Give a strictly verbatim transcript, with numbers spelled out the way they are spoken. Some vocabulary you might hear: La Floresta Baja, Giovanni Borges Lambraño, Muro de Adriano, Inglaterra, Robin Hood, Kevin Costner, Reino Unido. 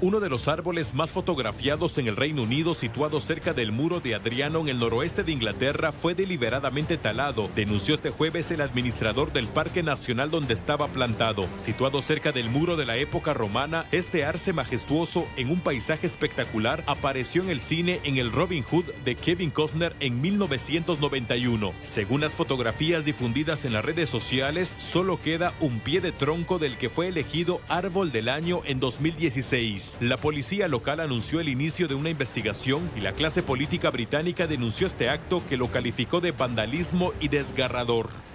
uno de los árboles más fotografiados en el Reino Unido, situado cerca del Muro de Adriano en el noroeste de Inglaterra, fue deliberadamente talado, denunció este jueves el administrador del Parque Nacional donde estaba plantado. Situado cerca del muro de la época romana, este arce majestuoso en un paisaje espectacular apareció en el cine en el Robin Hood de Kevin Costner en mil novecientos noventa y uno. Según las fotografías difundidas en las redes sociales, solo queda un pie de tronco del que fue elegido árbol del año en dos mil dieciséis. La policía local anunció el inicio de una investigación y la clase política británica denunció este acto que lo calificó de vandalismo y desgarrador.